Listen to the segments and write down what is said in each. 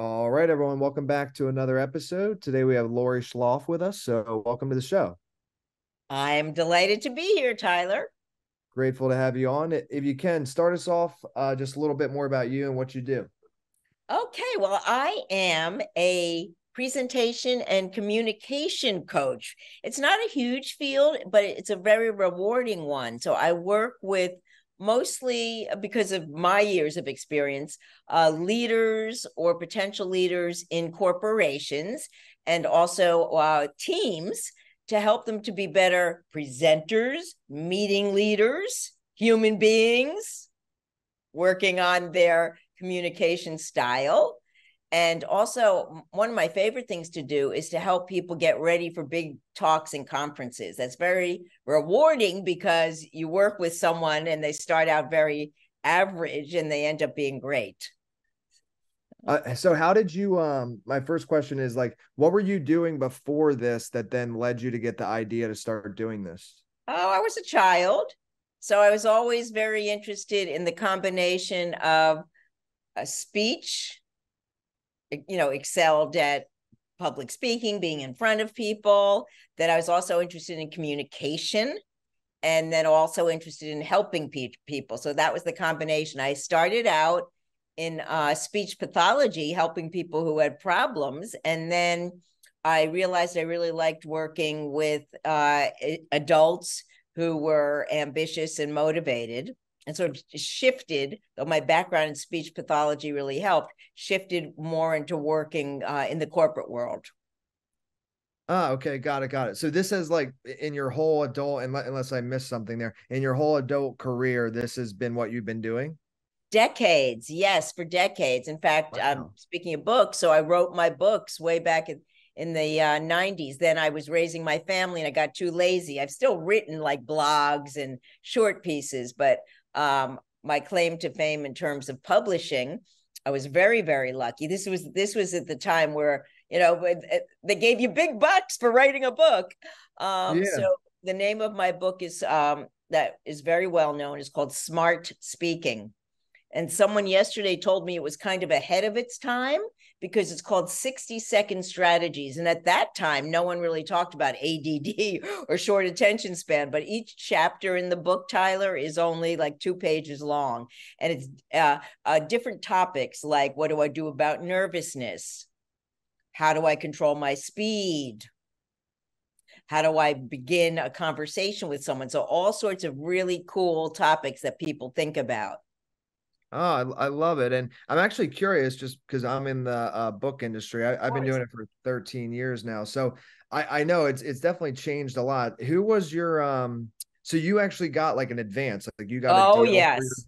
All right, everyone, welcome back to another episode. Today we have Laurie Schloff with us, so welcome to the show. I'm delighted to be here, Tyler. Grateful to have you on. If you can, start us off just a little bit more about you and what you do. Okay, well, I am a presentation and communication coach. It's not a huge field, but it's a very rewarding one. So I work with, mostly because of my years of experience, leaders or potential leaders in corporations and also teams, to help them to be better presenters, meeting leaders, human beings, working on their communication style. And also, one of my favorite things to do is to help people get ready for big talks and conferences. That's very rewarding because you work with someone and they start out very average and they end up being great. So how did you, my first question is, like, what were you doing before this that then led you to get the idea to start doing this? Oh, I was a child. So I was always very interested in the combination of a speech, you know, excelled at public speaking, being in front of people, that I was also interested in communication, and then also interested in helping people. So that was the combination. I started out in speech pathology, helping people who had problems. And then I realized I really liked working with adults who were ambitious and motivated. And so it shifted, though my background in speech pathology really helped, shifted more into working in the corporate world. Ah, okay. Got it. So this is like in your whole adult, unless I missed something there, in your whole adult career, this has been what you've been doing? Decades. Yes, for decades. In fact, wow. Speaking of books, so I wrote my books way back in the 90s. Then I was raising my family and I got too lazy. I've still written like blogs and short pieces, but my claim to fame in terms of publishing, I was very, very lucky. This was at the time where, you know, they gave you big bucks for writing a book. So the name of my book is that is very well known. It's called Smart Speaking. And someone yesterday told me it was kind of ahead of its time because it's called 60-second strategies. And at that time, no one really talked about ADD or short attention span, but each chapter in the book, Tyler, is only like 2 pages long. And it's different topics like, what do I do about nervousness? How do I control my speed? How do I begin a conversation with someone? So all sorts of really cool topics that people think about. Oh, I love it. And I'm actually curious just because I'm in the book industry. I've been doing it for 13 years now. So I know it's definitely changed a lot. Who was your, so you actually got like an advance, like you got a deal. Yes.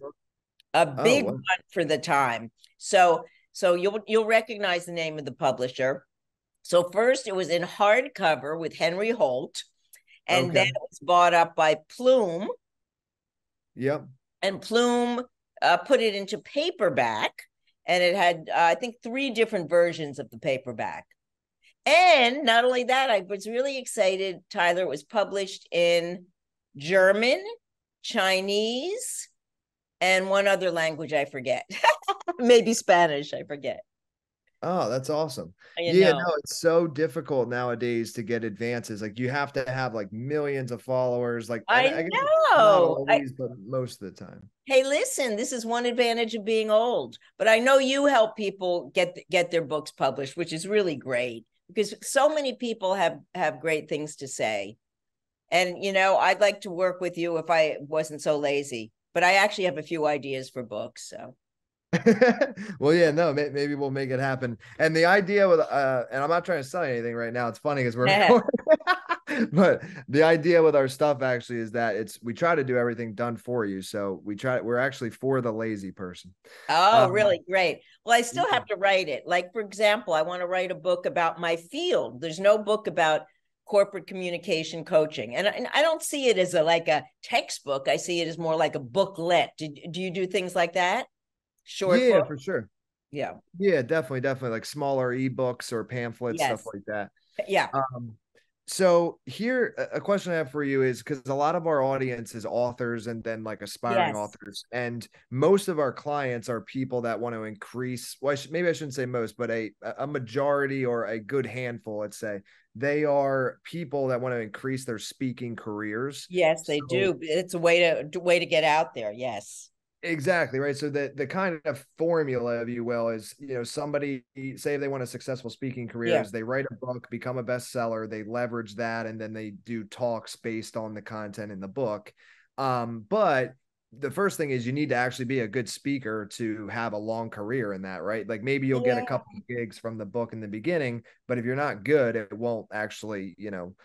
A big one for the time. So you'll recognize the name of the publisher. So first it was in hardcover with Henry Holt, and then it was bought up by Plume. Yep. And Plume put it into paperback, and it had, I think, 3 different versions of the paperback. And not only that, I was really excited, Tyler, it was published in German, Chinese, and one other language I forget. Maybe Spanish, I forget. Oh, that's awesome. No, it's so difficult nowadays to get advances. Like you have to have like millions of followers. Like I know, not always, but most of the time. Hey, listen, this is one advantage of being old, but I know you help people get their books published, which is really great because so many people have great things to say. And, you know, I'd like to work with you if I wasn't so lazy, but I actually have a few ideas for books. So. Well, yeah, no, maybe we'll make it happen. And the idea with, and I'm not trying to sell anything right now. It's funny because we're recording. But the idea with our stuff actually is that we try to do everything done for you. So we're actually for the lazy person. Oh, really great. Well, I still have to write it. Like, for example, I want to write a book about my field. There's no book about corporate communication coaching. And I don't see it as like a textbook. I see it as more like a booklet. Do you do things like that? Short yeah, book. For sure. Yeah, definitely. Like smaller ebooks or pamphlets, stuff like that. Yeah. So here, a question I have for you is, because a lot of our audience is authors and then like aspiring authors, and most of our clients are people that want to increase, well, maybe I shouldn't say most, but a majority or a good handful, let's say, they are people that want to increase their speaking careers. Yes, they do. It's a way to get out there. Yes. Exactly. Right. So the kind of formula, if you will, is, you know, somebody, say if they want a successful speaking career, is they write a book, become a bestseller, they leverage that, and then they do talks based on the content in the book. But the first thing is you need to actually be a good speaker to have a long career in that, right? Like maybe you'll get a couple of gigs from the book in the beginning, but if you're not good, it won't actually, you know,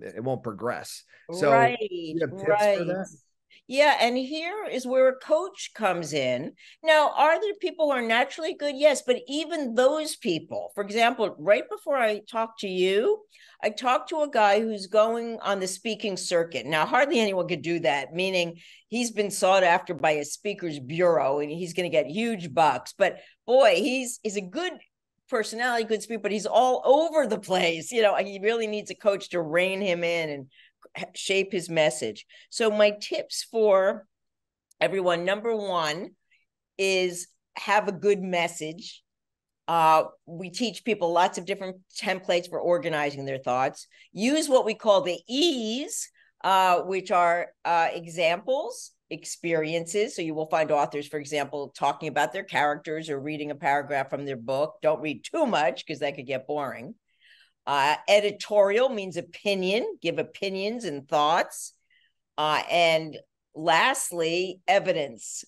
it won't progress. So you have tips for that? Yeah. And here is where a coach comes in. Now, are there people who are naturally good? Yes. But even those people, for example, right before I talked to you, I talked to a guy who's going on the speaking circuit. Now, hardly anyone could do that, meaning he's been sought after by a speaker's bureau and he's going to get huge bucks. But boy, he's a good personality, good speaker, but he's all over the place. You know, he really needs a coach to rein him in and shape his message. So my tips for everyone, number one is have a good message. We teach people lots of different templates for organizing their thoughts. Use what we call the E's, which are examples, experiences. So you will find authors, for example, talking about their characters or reading a paragraph from their book. Don't read too much because that could get boring. Editorial means opinion, give opinions and thoughts. And lastly, evidence.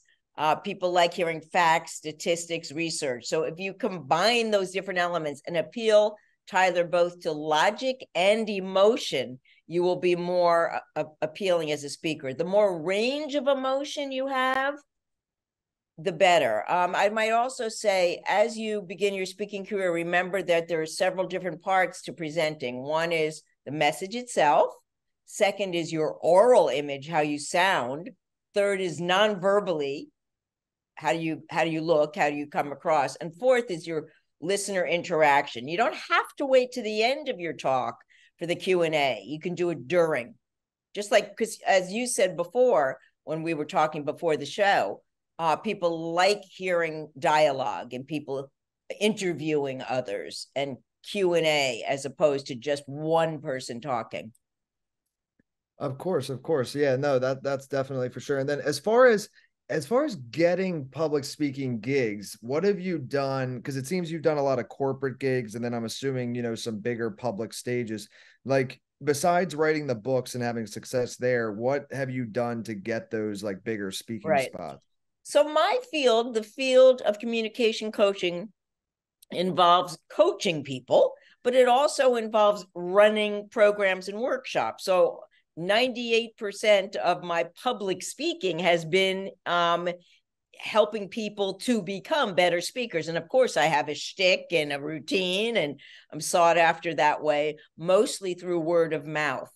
People like hearing facts, statistics, research. So if you combine those different elements and appeal, Tyler, both to logic and emotion, you will be more appealing as a speaker. The more range of emotion you have, the better. I might also say, as you begin your speaking career, remember that there are several different parts to presenting. One is the message itself. Second is your oral image, how you sound. Third is non-verbally, how do you look, how do you come across? And fourth is your listener interaction. You don't have to wait to the end of your talk for the Q&A. You can do it during. Just like, because as you said before, when we were talking before the show, people like hearing dialogue and people interviewing others and Q&A as opposed to just one person talking. Of course. Yeah, no, that's definitely for sure. And then as far as getting public speaking gigs, what have you done? Because it seems you've done a lot of corporate gigs and then I'm assuming, you know, some bigger public stages. Like besides writing the books and having success there, what have you done to get those like bigger speaking spots? So my field, the field of communication coaching, involves coaching people, but it also involves running programs and workshops. So 98% of my public speaking has been helping people to become better speakers. And of course, I have a shtick and a routine, and I'm sought after that way, mostly through word of mouth.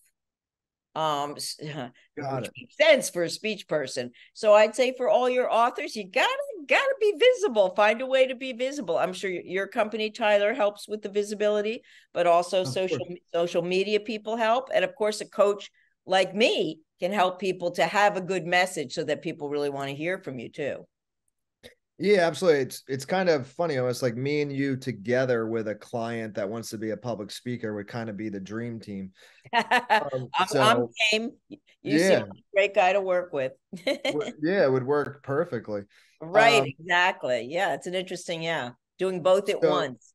Which makes sense for a speech person. So I'd say for all your authors, you gotta be visible. Find a way to be visible. I'm sure your company, Tyler, helps with the visibility, but also social media people help. And of course, a coach like me can help people to have a good message so that people really want to hear from you too. Yeah, absolutely. It's kind of funny. Almost like me and you together with a client that wants to be a public speaker would kind of be the dream team. I'm game. You seem like a great guy to work with. Yeah, it would work perfectly. Right, exactly. Yeah, it's an interesting, doing both at once.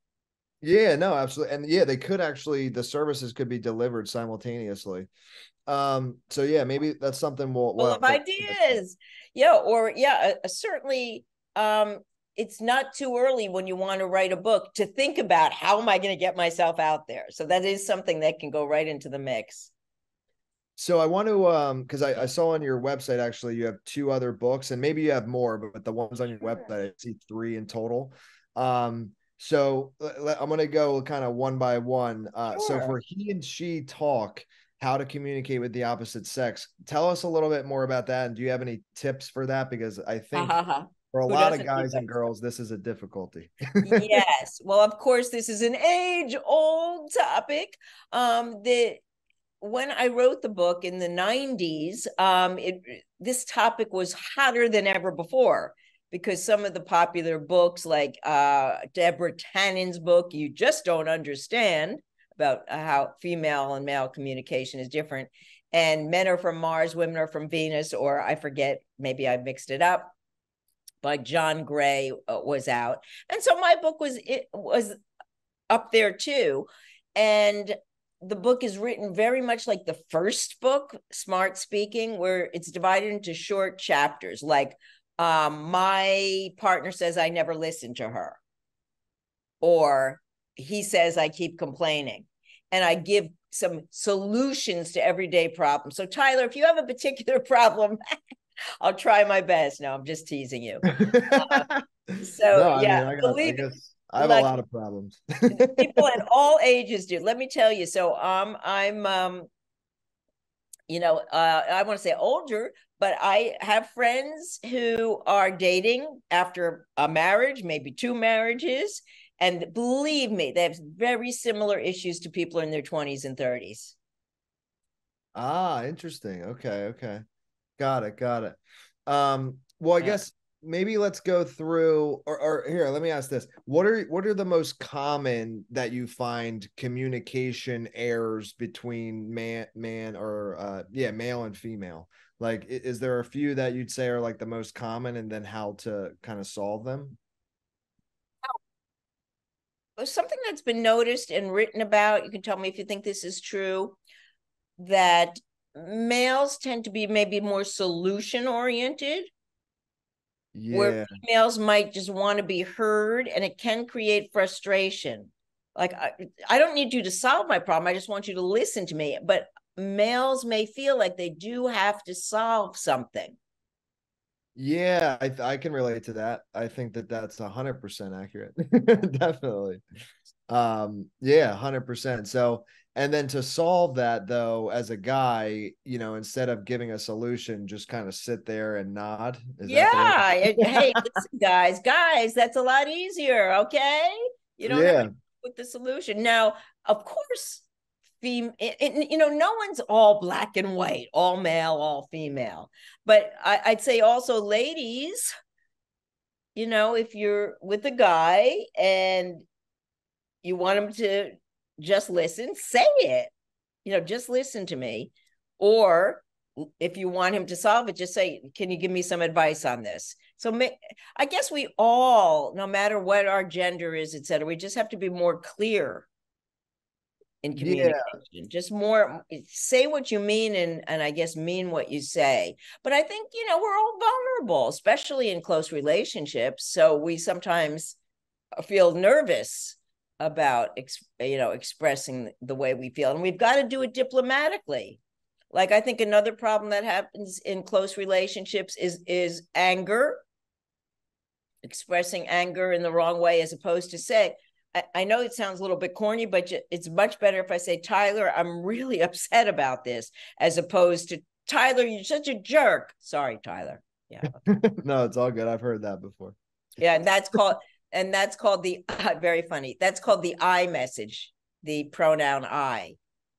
Yeah, no, absolutely. And yeah, they could actually, the services could be delivered simultaneously. So yeah, maybe that's something we'll have ideas. Yeah, or certainly... it's not too early when you want to write a book to think about how am I going to get myself out there. So that is something that can go right into the mix. So I want to, because I saw on your website, actually, you have two other books and maybe you have more, but the ones on your website, I see three in total. So I'm going to go kind of one by one. So for He and She Talk, how to communicate with the opposite sex. Tell us a little bit more about that. And do you have any tips for that? Because I think For a lot of guys and girls, this is a difficulty. Yes. Well, of course, this is an age-old topic. When I wrote the book in the 90s, this topic was hotter than ever before, because some of the popular books, like Deborah Tannen's book, You Just Don't Understand, about how female and male communication is different, and Men Are From Mars, Women Are From Venus, or I forget, maybe I mixed it up, by John Gray was out. And so my book was up there too. And the book is written very much like the first book, Smart Speaking, where it's divided into short chapters. Like my partner says, I never listen to her. Or he says, I keep complaining. And I give some solutions to everyday problems. So Tyler, if you have a particular problem, I'll try my best. No, I'm just teasing you. I have a lot of problems. People at all ages do. Let me tell you. So I want to say older, but I have friends who are dating after a marriage, maybe two marriages. And believe me, they have very similar issues to people in their 20s and 30s. Ah, interesting. Okay. Got it. Well, I guess maybe let's go through, or here, let me ask this. What are the most common that you find communication errors between male and female? Like, is there a few that you'd say are like the most common, and then how to kind of solve them? Something that's been noticed and written about, you can tell me if you think this is true, that males tend to be maybe more solution oriented, where females might just want to be heard, and it can create frustration. Like, I don't need you to solve my problem. I just want you to listen to me. But males may feel like they do have to solve something. Yeah, I can relate to that. I think that's 100% accurate. Definitely. Yeah, 100%. So, and then to solve that though, as a guy, you know, instead of giving a solution, just kind of sit there and nod. Hey, listen, guys, that's a lot easier. Okay. You don't have to put the solution. Now, of course, no one's all black and white, all male, all female. But I'd say also, ladies, you know, if you're with a guy and you want him to just listen, say it, you know, just listen to me. Or if you want him to solve it, just say, can you give me some advice on this? So I guess we all, no matter what our gender is, et cetera, we just have to be more clear in communication. Yeah. Just more, say what you mean, and I guess mean what you say. But I think, you know, we're all vulnerable, especially in close relationships. So we sometimes feel nervous about, you know, expressing the way we feel. And we've got to do it diplomatically. Like, I think another problem that happens in close relationships is anger, expressing anger in the wrong way, as opposed to say, I know it sounds a little bit corny, but it's much better if I say, Tyler, I'm really upset about this, as opposed to, Tyler, you're such a jerk. Sorry, Tyler. Yeah. No, it's all good. I've heard that before. Yeah. And that's called, very funny. That's called the I message, the pronoun I.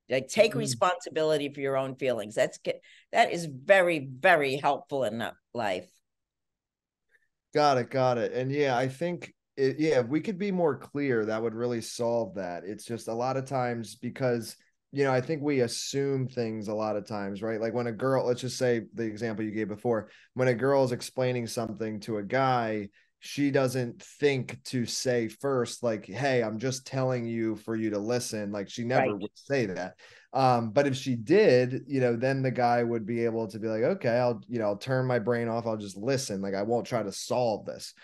Like, take responsibility for your own feelings. That is very, very helpful in life. Got it. And yeah, I think, if we could be more clear, that would really solve that. It's just a lot of times, because, you know, I think we assume things a lot of times, right? Like, when a girl, let's just say the example you gave before, when a girl is explaining something to a guy, she doesn't think to say first, like, hey, I'm just telling you for you to listen. Like, she never would say that. But if she did, you know, then the guy would be able to be like, okay, I'll turn my brain off. I'll just listen. Like, I won't try to solve this.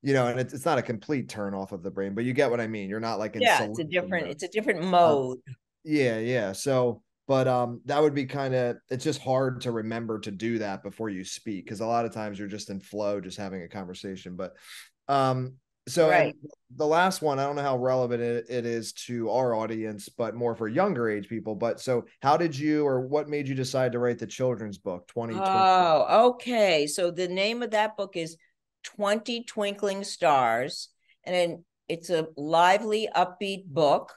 You know, and it's not a complete turn off of the brain, but you get what I mean. You're not like in it's a different mode. So, but that would be kind of, it's just hard to remember to do that before you speak, because a lot of times you're just in flow, just having a conversation. But So right. The last one, I don't know how relevant it is to our audience, but more for younger age people. But so how did you, or what made you decide to write the children's book, 20 Twinkling? Oh, okay. So the name of that book is 20 Twinkling Stars. And it's a lively, upbeat book.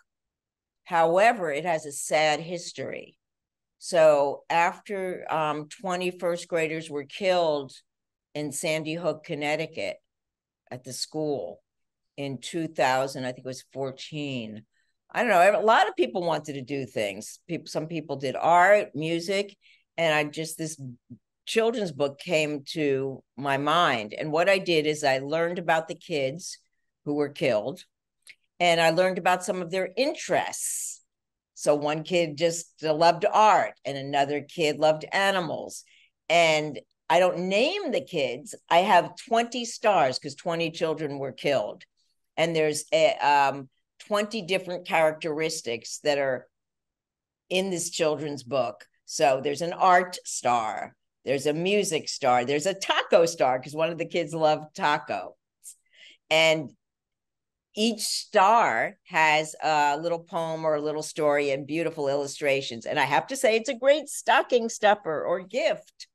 However, it has a sad history. So after 20 first graders were killed in Sandy Hook, Connecticut, at the school in 2000, I think it was 14. I don't know, a lot of people wanted to do things. Some people did art, music, and this children's book came to my mind. And what I did is I learned about the kids who were killed, and I learned about some of their interests. So one kid just loved art, and another kid loved animals. And I don't name the kids. I have 20 stars because 20 children were killed. And there's 20 different characteristics that are in this children's book. So there's an art star. There's a music star. There's a taco star because one of the kids loved tacos. And each star has a little poem or a little story and beautiful illustrations. And I have to say, it's a great stocking stuffer or gift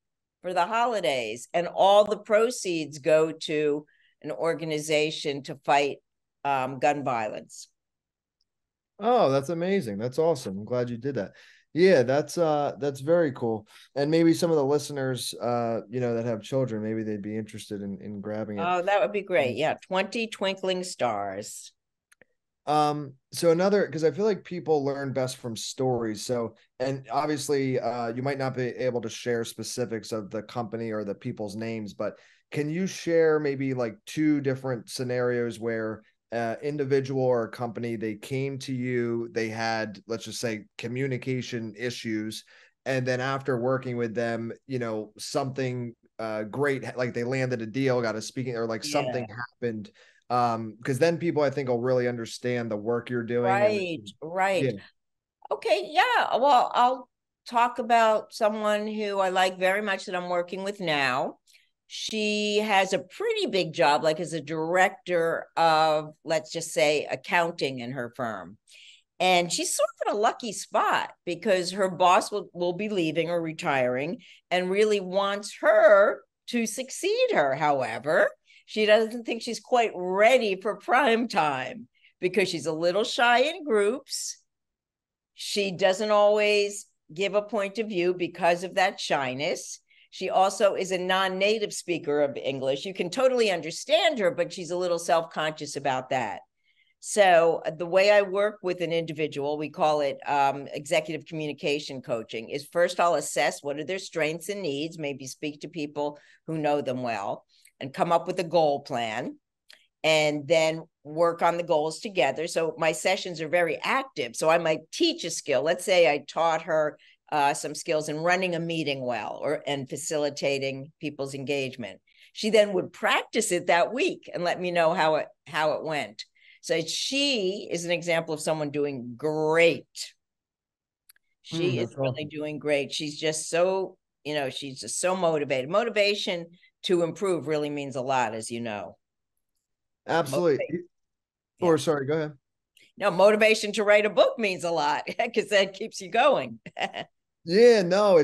for the holidays, and all the proceeds go to an organization to fight gun violence. Oh, that's amazing. That's awesome. I'm glad you did that. Yeah, that's very cool. And maybe some of the listeners, that have children, maybe they'd be interested in grabbing it. Oh, that would be great. Yeah. 20 Twinkling Stars. So another, because I feel like people learn best from stories. So, and obviously you might not be able to share specifics of the company or the people's names, but can you share maybe like two different scenarios where individual or a company, they came to you, they had, let's just say, communication issues. And then after working with them, something great, like they landed a deal, got a speaking, or like something happened. Because then people, I think, will really understand the work you're doing. Right. Yeah. Okay. Yeah. Well, I'll talk about someone who I like very much that I'm working with now. She has a pretty big job, like as a director of, let's just say, accounting in her firm. And she's sort of in a lucky spot because her boss will be leaving or retiring and really wants her to succeed her. However, she doesn't think she's quite ready for prime time because she's a little shy in groups. She doesn't always give a point of view because of that shyness. She also is a non-native speaker of English. You can totally understand her, but she's a little self-conscious about that. So the way I work with an individual, we call it executive communication coaching, is first I'll assess what are their strengths and needs, maybe speak to people who know them well, and come up with a goal plan, and then work on the goals together. So my sessions are very active. So I might teach a skill. Let's say I taught her some skills in running a meeting well, and facilitating people's engagement. She then would practice it that week and let me know how it went. So she is an example of someone doing great. She is really doing great. She's just so, she's just so motivated. Motivation to improve really means a lot, as you know. Absolutely. Or sorry, go ahead. No, motivation to write a book means a lot because that keeps you going. Yeah, no,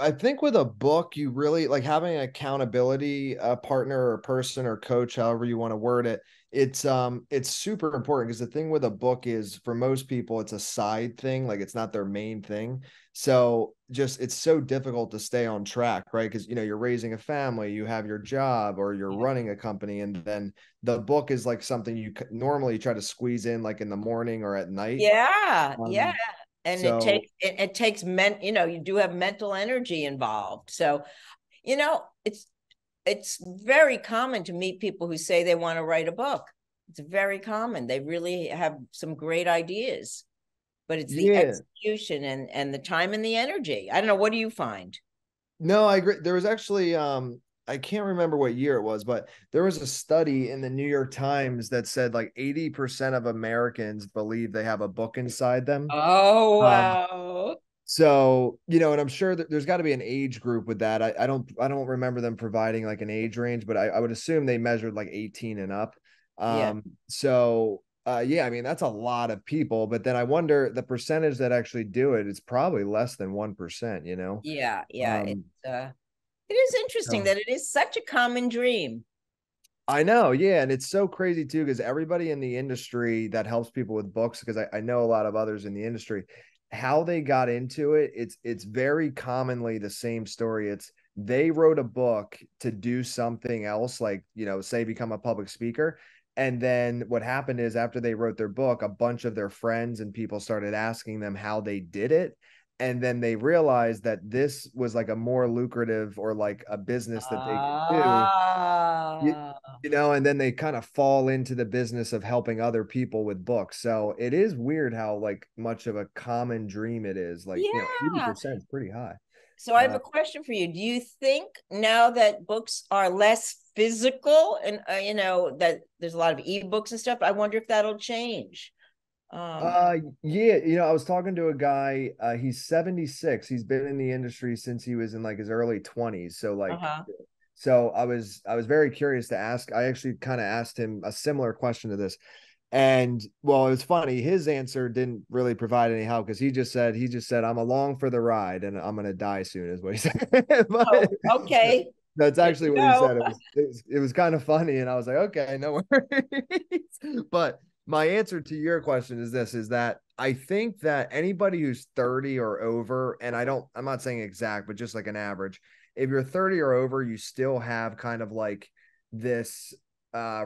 I think with a book, you really like having an accountability partner or person or coach, however you want to word it. It's super important because the thing with a book is for most people, it's a side thing. Like it's not their main thing. So it's so difficult to stay on track, right? Because, you're raising a family, you have your job, or you're running a company. And then the book is like something you normally try to squeeze in like in the morning or at night. Yeah. Yeah. And so, you do have mental energy involved. So, it's very common to meet people who say they want to write a book. It's very common. They really have some great ideas, but it's the execution and the time and the energy. I don't know. What do you find? No, I agree. There was actually, I can't remember what year it was, but there was a study in the New York Times that said like 80% of Americans believe they have a book inside them. Oh, wow. So, and I'm sure that there's got to be an age group with that. I don't remember them providing like an age range, but I would assume they measured like 18 and up. So, I mean, that's a lot of people, but then I wonder the percentage that actually do it, it's probably less than 1%, you know? Yeah. Yeah. It is interesting that it is such a common dream. I know. Yeah. And it's so crazy too, because everybody in the industry that helps people with books, because I know a lot of others in the industry, how they got into it. It's very commonly the same story. It's, they wrote a book to do something else, like, you know, say become a public speaker. And then what happened is after they wrote their book, a bunch of their friends and people started asking them how they did it. And then they realized that this was like a more lucrative or like a business that they could do, you know, and then they kind of fall into the business of helping other people with books. So it is weird how like much of a common dream it is, like, you know, 80% is pretty high. So I have a question for you. Do you think now that books are less physical and, you know, that there's a lot of ebooks and stuff, I wonder if that'll change? Yeah. You know, I was talking to a guy, he's 76. He's been in the industry since he was in like his early 20s. So like, so I was very curious to ask. I actually kind of asked him a similar question to this. And well, it was funny. His answer didn't really provide any help because he just said, I'm along for the ride and I'm going to die soon is what he said. But, okay. That's actually what he said. It was kind of funny. And I was like, okay, no worries. But my answer to your question is this, is that I think that anybody who's 30 or over, and I'm not saying exact, but just like an average, if you're 30 or over, you still have kind of like this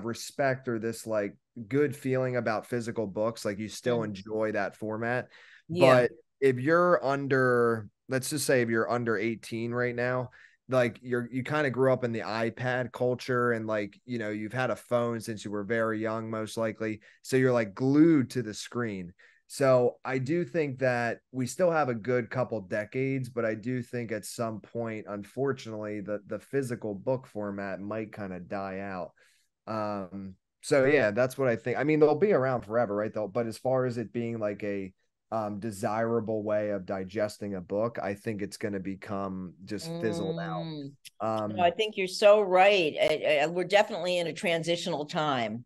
respect or this like good feeling about physical books, like you still enjoy that format. But if you're under, let's just say if you're under 18 right now, like you kind of grew up in the iPad culture and like, you know, you've had a phone since you were very young, most likely. So you're like glued to the screen. So I do think that we still have a good couple decades, but I do think at some point, unfortunately, the physical book format might kind of die out. So yeah, that's what I think. I mean, they'll be around forever, right? But as far as it being like a desirable way of digesting a book, I think it's going to become just fizzled out. No, I think you're so right. We're definitely in a transitional time.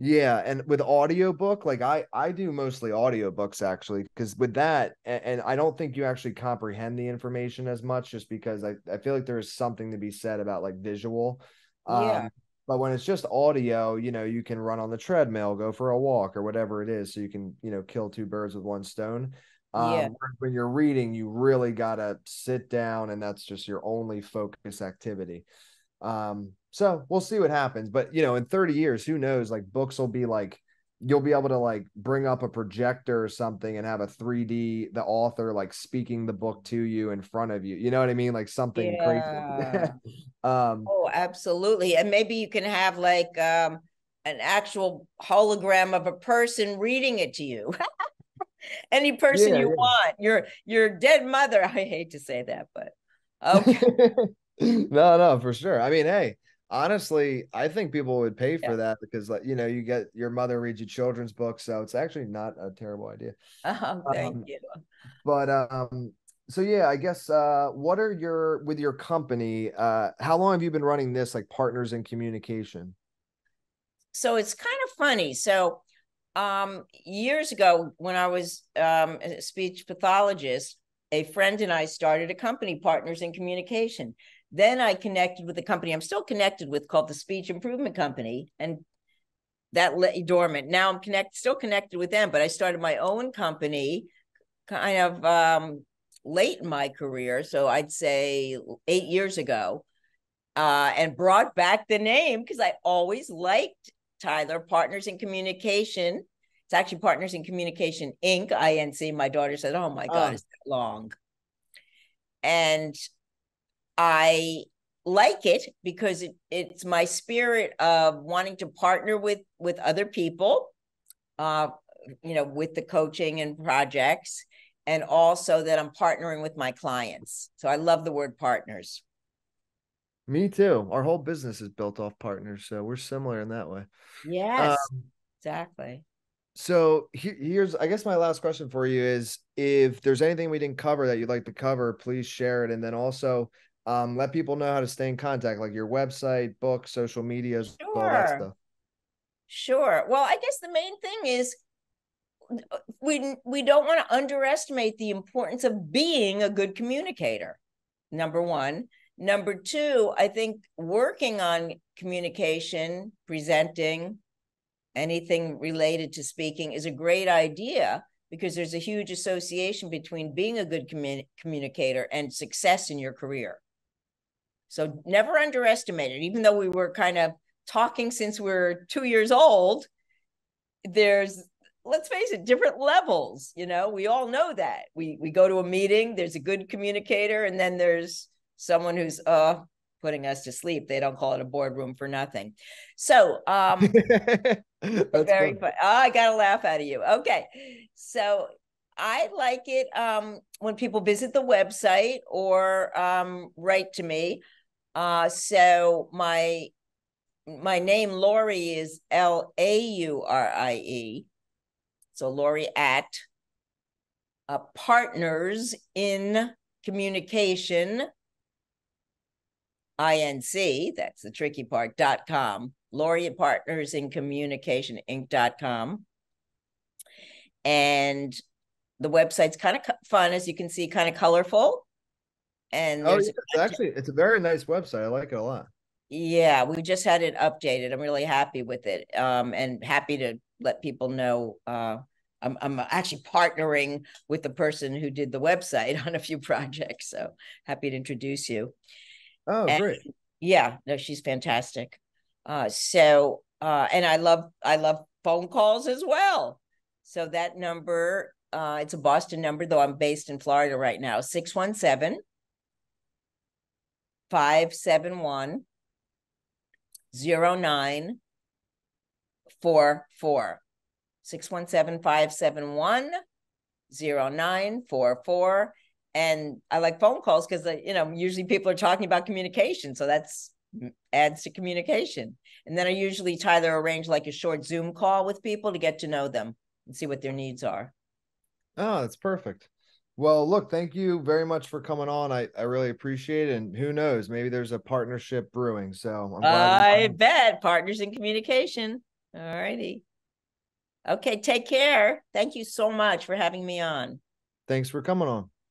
Yeah. And with audiobook, like I do mostly audiobooks actually, because with that, and I don't think you actually comprehend the information as much, just because I feel like there is something to be said about like visual. But when it's just audio, you know, you can run on the treadmill, go for a walk or whatever it is. So you can, you know, kill two birds with one stone. When you're reading, you really got to sit down and that's just your only focus activity. So we'll see what happens. But, you know, in 30 years, who knows, like books will be like, you'll be able to like bring up a projector or something and have a 3D, the author like speaking the book to you in front of you. You know what I mean? Like something crazy. Oh, absolutely. And maybe you can have like an actual hologram of a person reading it to you. Any person you want. Your dead mother. I hate to say that, but okay. No, for sure. I mean, hey. Honestly, I think people would pay for that because, like, you know, you get your mother reads you children's books. So it's actually not a terrible idea. Oh, thank you. But so, yeah, I guess what are with your company? How long have you been running this like Partners in Communication? So it's kind of funny. So years ago when I was a speech pathologist, a friend and I started a company, Partners in Communication. Then I connected with a company I'm still connected with called the Speech Improvement Company, and that lay dormant. Now I'm still connected with them, but I started my own company kind of late in my career. So I'd say 8 years ago and brought back the name because I always liked Tyler, Partners in Communication. It's actually Partners in Communication, Inc., INC. My daughter said, oh my God, it's that long. And I like it because it's my spirit of wanting to partner with other people, you know, with the coaching and projects, and also that I'm partnering with my clients. So I love the word partners. Me too. Our whole business is built off partners. So we're similar in that way. Yes, exactly. So here's, I guess my last question for you is, if there's anything we didn't cover that you'd like to cover, please share it. And then also, let people know how to stay in contact, like your website, books, social media, all that stuff. Sure. Well, I guess the main thing is we don't want to underestimate the importance of being a good communicator, number one. Number two, I think working on communication, presenting, anything related to speaking is a great idea, because there's a huge association between being a good communicator and success in your career. So never underestimate it. Even though we were kind of talking since we're 2 years old, there's, let's face it, different levels. You know, we all know that. We go to a meeting, there's a good communicator, and then there's someone who's putting us to sleep. They don't call it a boardroom for nothing. So very fun. Oh, I got a laugh out of you. Okay. So I like it when people visit the website or write to me. So my name, Laurie, is Laurie. So Laurie at Partners in Communication, Inc. That's the tricky part. .com. Laurie at Partners in Communication, Inc.com. And the website's kind of fun, as you can see, kind of colorful. And oh, yeah, it's a very nice website. I like it a lot. Yeah, we just had it updated. I'm really happy with it, and happy to let people know. I'm actually partnering with the person who did the website on a few projects. So happy to introduce you. Oh, and, great. Yeah, no, she's fantastic. And I love phone calls as well. So that number, it's a Boston number, though I'm based in Florida right now, 617-571-0944. 617-571-0944. And I like phone calls because, you know, usually people are talking about communication. So that's adds to communication. And then I usually, Tyler, arrange like a short Zoom call with people to get to know them and see what their needs are. Oh, that's perfect. Well, look, thank you very much for coming on. I really appreciate it. And who knows, maybe there's a partnership brewing. So I'm glad I bet. Partners in Communication. All righty. Okay, take care. Thank you so much for having me on. Thanks for coming on.